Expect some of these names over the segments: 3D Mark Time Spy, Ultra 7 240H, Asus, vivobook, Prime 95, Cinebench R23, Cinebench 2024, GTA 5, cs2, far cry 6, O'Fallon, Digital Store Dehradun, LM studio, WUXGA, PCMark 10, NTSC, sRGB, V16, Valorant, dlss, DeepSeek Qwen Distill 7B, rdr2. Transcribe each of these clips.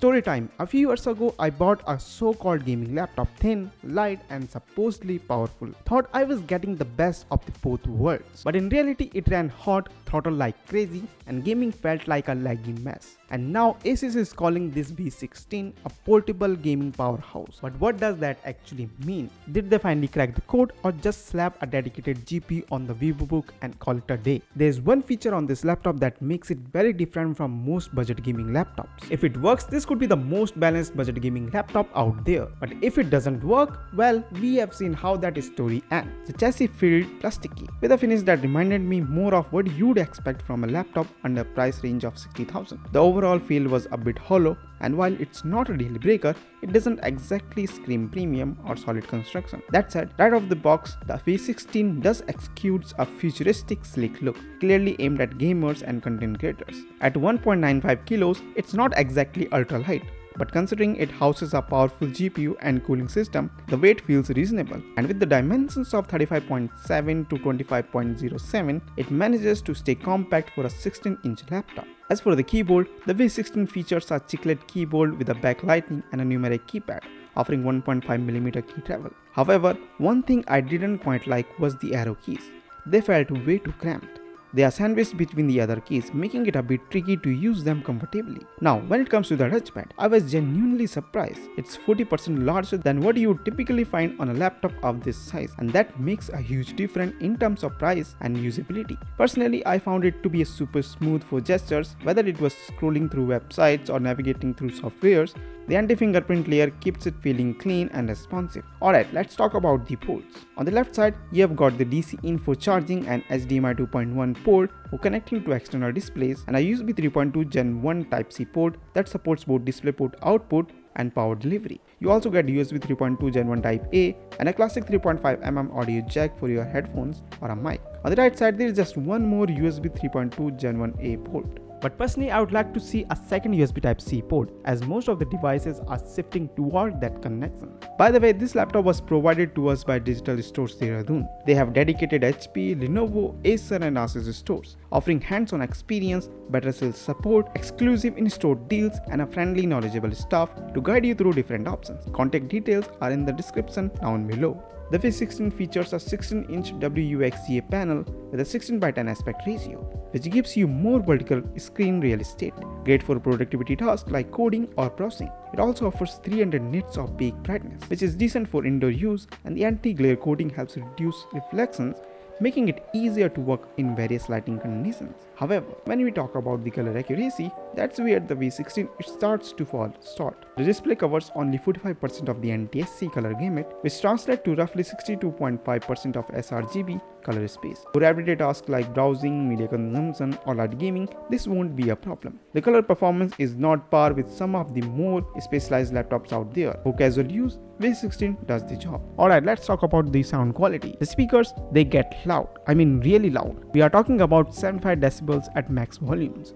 Story time. A few years ago, I bought a so-called gaming laptop, thin, light and supposedly powerful. Thought I was getting the best of the both worlds. But in reality, it ran hot, throttled like crazy and gaming felt like a laggy mess. And now Asus is calling this V16 a portable gaming powerhouse. But what does that actually mean? Did they finally crack the code or just slap a dedicated GPU on the vivobook and call it a day? There's one feature on this laptop that makes it very different from most budget gaming laptops. If it works, this could be the most balanced budget gaming laptop out there. But if it doesn't work, well, we have seen how that story ends. The chassis felt plasticky, with a finish that reminded me more of what you'd expect from a laptop under price range of 60,000. The overall feel was a bit hollow, and while it's not a deal breaker, it doesn't exactly scream premium or solid construction. That said, right off the box, the V16 does executes a futuristic sleek look, clearly aimed at gamers and content creators. At 1.95 kilos, it's not exactly ultra light, but considering it houses a powerful GPU and cooling system, the weight feels reasonable. And with the dimensions of 35.7 to 25.07, it manages to stay compact for a 16-inch laptop. As for the keyboard, the V16 features a chiclet keyboard with a backlighting and a numeric keypad, offering 1.5mm key travel. However, one thing I didn't quite like was the arrow keys. They felt way too cramped. They are sandwiched between the other keys, making it a bit tricky to use them comfortably. Now, when it comes to the touchpad, I was genuinely surprised. It's 40% larger than what you would typically find on a laptop of this size, and that makes a huge difference in terms of price and usability. Personally, I found it to be super smooth for gestures, whether it was scrolling through websites or navigating through softwares. The anti-fingerprint layer keeps it feeling clean and responsive. Alright, let's talk about the ports. On the left side, you have got the DC in for charging and HDMI 2.1 port for connecting to external displays, and a USB 3.2 Gen 1 Type-C port that supports both DisplayPort output and power delivery. You also get USB 3.2 Gen 1 Type-A and a classic 3.5mm audio jack for your headphones or a mic. On the right side, there is just one more USB 3.2 Gen 1A port. But personally, I would like to see a second USB Type-C port, as most of the devices are shifting toward that connection. By the way, this laptop was provided to us by Digital Store Dehradun. They have dedicated HP, Lenovo, Acer and Asus stores, offering hands-on experience, better sales support, exclusive in-store deals and a friendly, knowledgeable staff to guide you through different options. Contact details are in the description down below. The V16 features a 16-inch WUXGA panel with a 16:10 aspect ratio, which gives you more vertical screen real estate, great for productivity tasks like coding or browsing. It also offers 300 nits of peak brightness, which is decent for indoor use, and the anti-glare coating helps reduce reflections, making it easier to work in various lighting conditions. However, when we talk about the color accuracy, that's where the V16 starts to fall short. The display covers only 45% of the NTSC color gamut, which translates to roughly 62.5% of sRGB color space. For everyday tasks like browsing, media consumption or light gaming, this won't be a problem. The color performance is not par with some of the more specialized laptops out there. For casual use, V16 does the job. Alright, let's talk about the sound quality. The speakers, they get loud. I mean really loud. We are talking about 75 decibels at max volumes.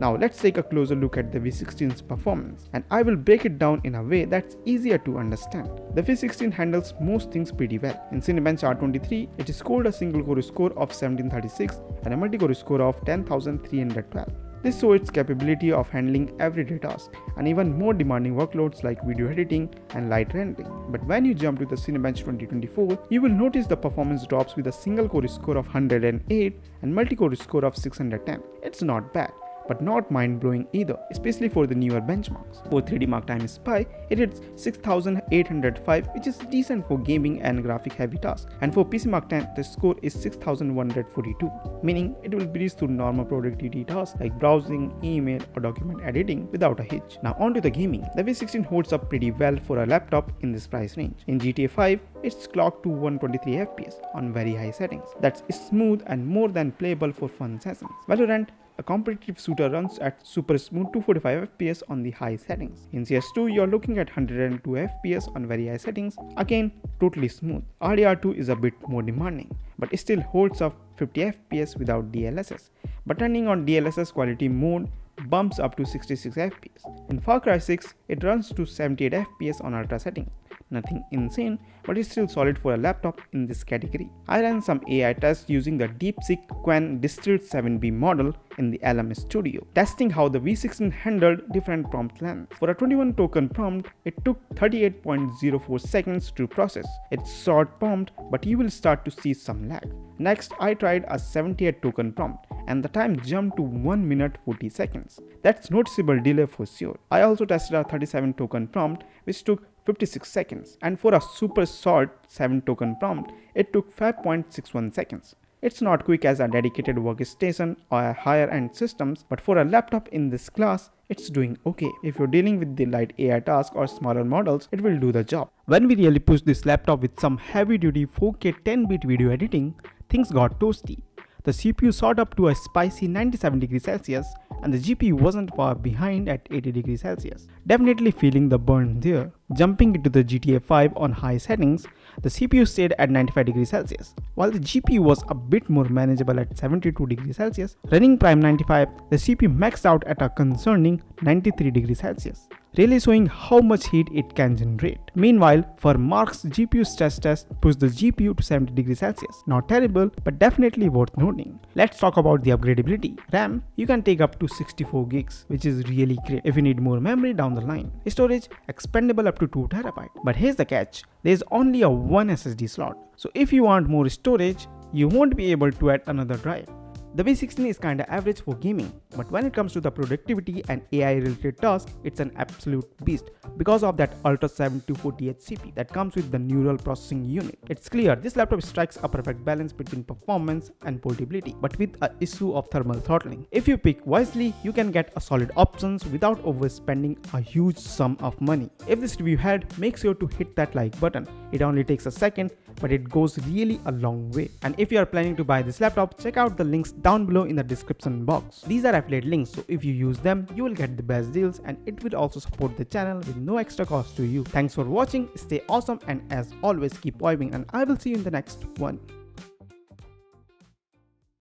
Now let's take a closer look at the V16's performance, and I will break it down in a way that's easier to understand. The V16 handles most things pretty well. In Cinebench R23, it scored a single core score of 1736 and a multi-core score of 10,312. This shows its capability of handling everyday tasks and even more demanding workloads like video editing and light rendering. But when you jump to the Cinebench 2024, you will notice the performance drops with a single core score of 108 and multi-core score of 610. It's not bad, but not mind-blowing either, especially for the newer benchmarks. For 3D Mark Time Spy, it hits 6,805, which is decent for gaming and graphic-heavy tasks. And for PCMark 10, the score is 6,142, meaning it will breeze through normal productivity tasks like browsing, email, or document editing without a hitch. Now onto the gaming. The V16 holds up pretty well for a laptop in this price range. In GTA 5, it's clocked to 123 FPS on very high settings. That's smooth and more than playable for fun sessions. Valorant, a competitive shooter, runs at super smooth 245 FPS on the high settings. In cs2, you're looking at 102 FPS on very high settings, again totally smooth. rdr2 is a bit more demanding, but it still holds up 50 FPS without dlss, but turning on dlss quality mode bumps up to 66 FPS. In Far Cry 6, it runs to 78 FPS on ultra settings, nothing insane, but it's still solid for a laptop in this category. I ran some AI tests using the DeepSeek Qwen Distill 7B model in the LM studio, testing how the V16 handled different prompt lengths. For a 21 token prompt, it took 38.04 seconds to process. It's short prompt, but you will start to see some lag. Next, I tried a 78 token prompt, and the time jumped to 1 minute 40 seconds. That's noticeable delay for sure. I also tested a 37 token prompt, which took 56 seconds, and for a super short 7 token prompt, it took 5.61 seconds. It's not quick as a dedicated workstation or higher-end systems, but for a laptop in this class, it's doing okay. If you're dealing with the light AI task or smaller models, it will do the job. When we really pushed this laptop with some heavy-duty 4K 10-bit video editing, things got toasty. The CPU shot up to a spicy 97 degrees Celsius, and the GPU wasn't far behind at 80 degrees Celsius. Definitely feeling the burn there. Jumping into the GTA 5 on high settings, the CPU stayed at 95 degrees Celsius, while the GPU was a bit more manageable at 72 degrees Celsius. Running Prime 95, the CPU maxed out at a concerning 93 degrees Celsius, really showing how much heat it can generate. Meanwhile, for Mark's GPU stress test pushed the GPU to 70 degrees Celsius. Not terrible, but definitely worth noting. Let's talk about the upgradability. RAM, you can take up to 64 gigs, which is really great if you need more memory down the line. Storage, expandable up to 2 TB. But here's the catch, there's only a 1 SSD slot. So if you want more storage, you won't be able to add another drive. The V16 is kinda average for gaming, but when it comes to the productivity and AI related tasks, it's an absolute beast because of that Ultra 7 240H CPU that comes with the neural processing unit. It's clear this laptop strikes a perfect balance between performance and portability, but with an issue of thermal throttling. If you pick wisely, you can get a solid options without overspending a huge sum of money. If this review helped, make sure to hit that like button. It only takes a second, but it goes really a long way. And if you are planning to buy this laptop, check out the links down below in the description box. These are affiliate links, so if you use them, you will get the best deals, and it will also support the channel with no extra cost to you. Thanks for watching, stay awesome, and as always keep vibing, and I will see you in the next one.